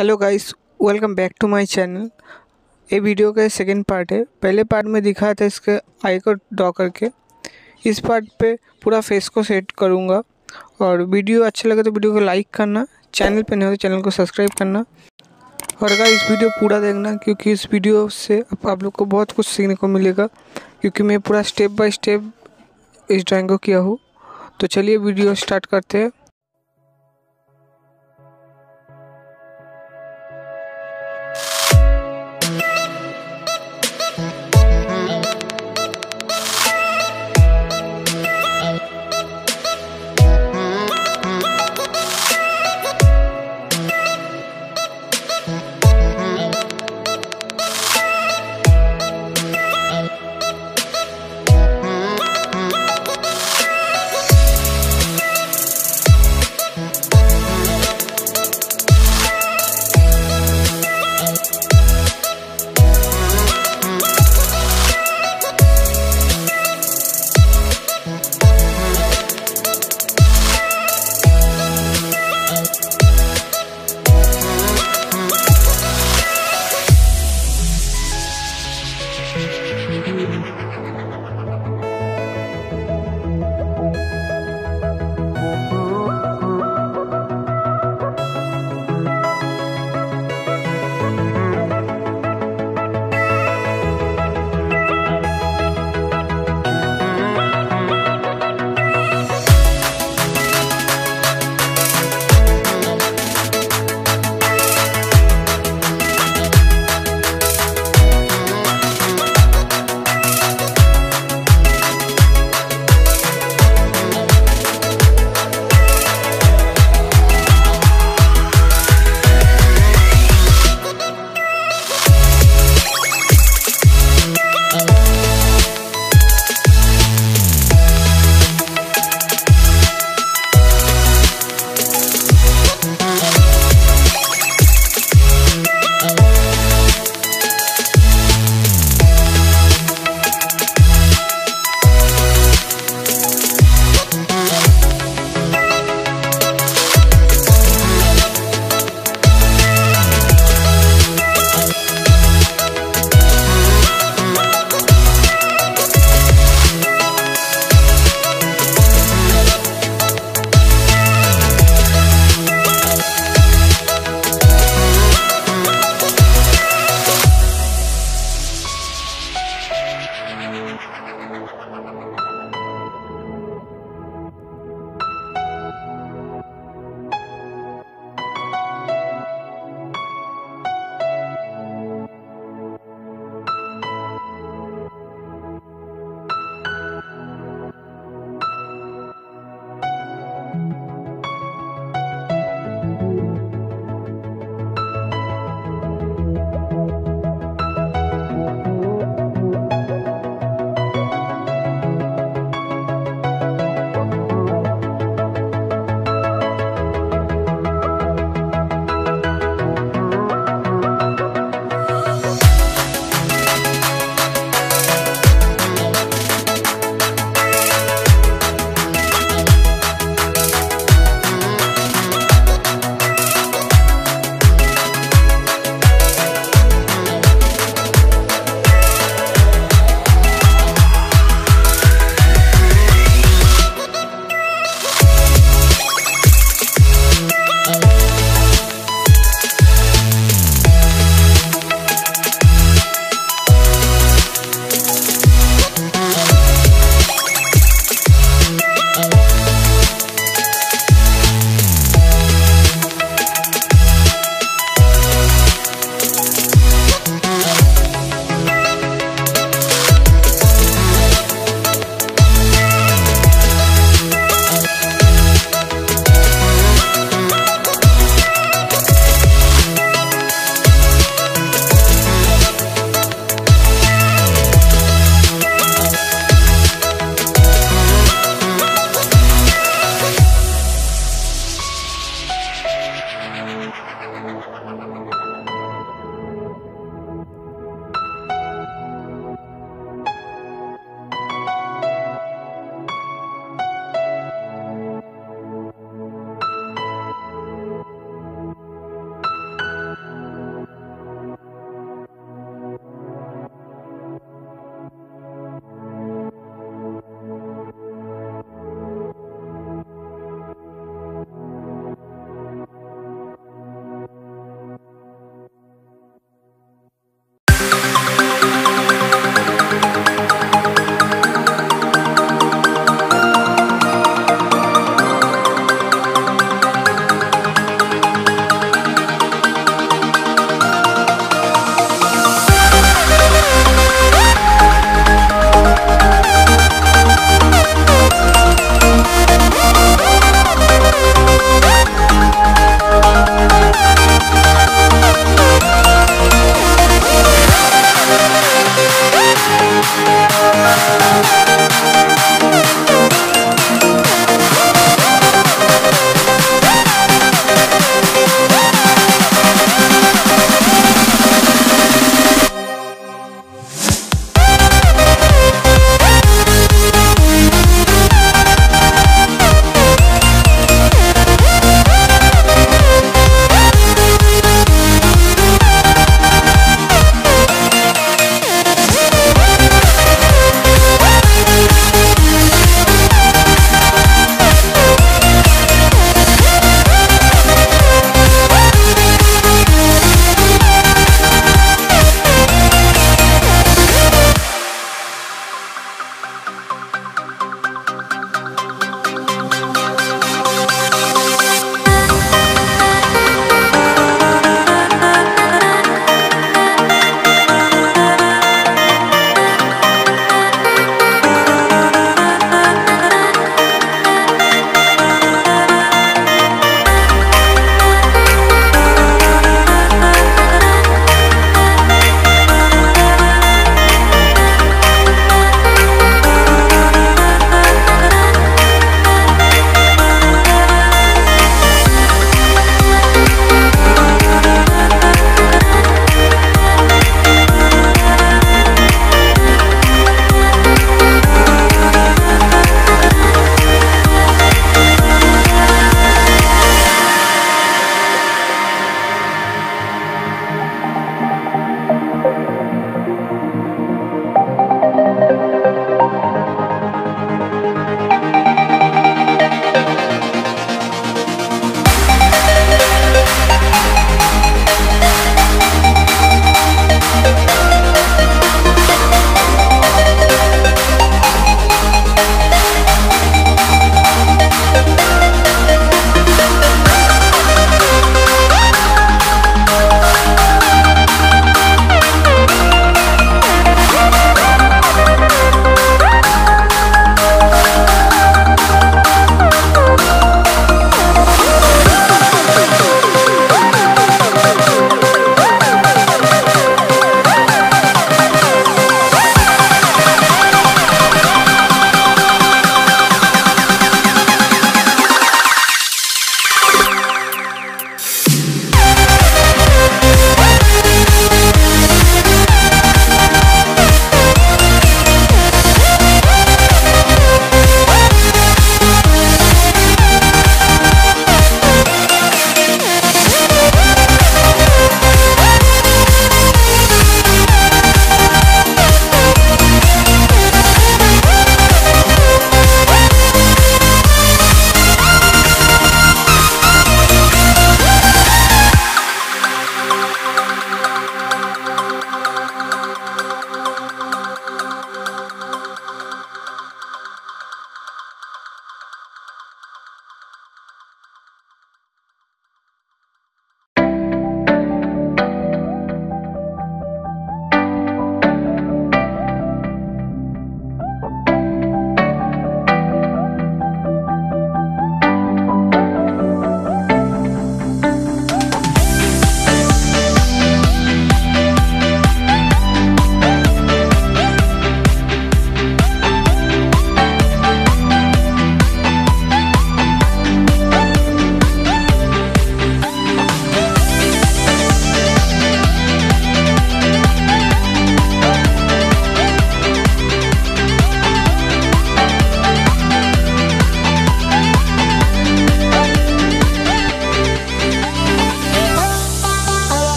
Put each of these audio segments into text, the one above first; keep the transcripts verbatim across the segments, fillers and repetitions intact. Hello guys, welcome back to my channel. ये video का second part है। पहले पार्ट में दिखाया था इसके आई को ड्रॉ करके, इस पार्ट पे पूरा फेस को सेट करूँगा। और वीडियो अच्छा लगे तो वीडियो को लाइक करना, चैनल पे नहीं हो तो चैनल को सब्सक्राइब करना। और गाइस वीडियो पूरा देखना, क्योंकि इस वीडियो से आप लोग को बहुत कुछ सीखने को मिलेगा, क्योंकि मैं पूरा स्टेप बाय स्टेप इस ड्राइंग को किया हूँ। तो चलिए वीडियो स्टार्ट करते हैं।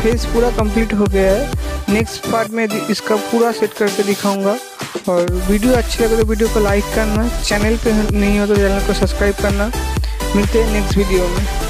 फेस पूरा कंप्लीट हो गया है। नेक्स्ट पार्ट में इसका पूरा सेट करके दिखाऊंगा। और वीडियो अच्छी लगे तो वीडियो को लाइक करना, चैनल पे नहीं हो तो चैनल को सब्सक्राइब करना। मिलते हैं नेक्स्ट वीडियो में।